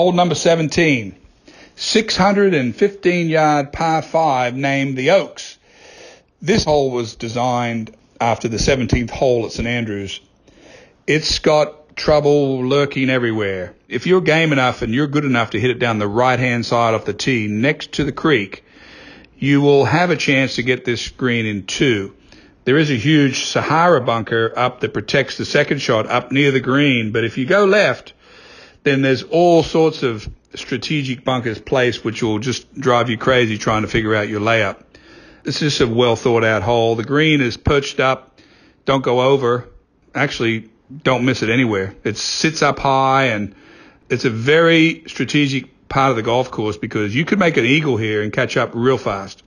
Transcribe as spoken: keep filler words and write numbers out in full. Hole number seventeen, six hundred fifteen yard par five named the Oaks. This hole was designed after the seventeenth hole at Saint Andrews. It's got trouble lurking everywhere. If you're game enough and you're good enough to hit it down the right-hand side off the tee next to the creek, you will have a chance to get this green in two. There is a huge Sahara bunker up that protects the second shot up near the green, but if you go left, then there's all sorts of strategic bunkers placed which will just drive you crazy trying to figure out your layup. This is a well-thought-out hole. The green is perched up. Don't go over. Actually, don't miss it anywhere. It sits up high, and it's a very strategic part of the golf course because you could make an eagle here and catch up real fast.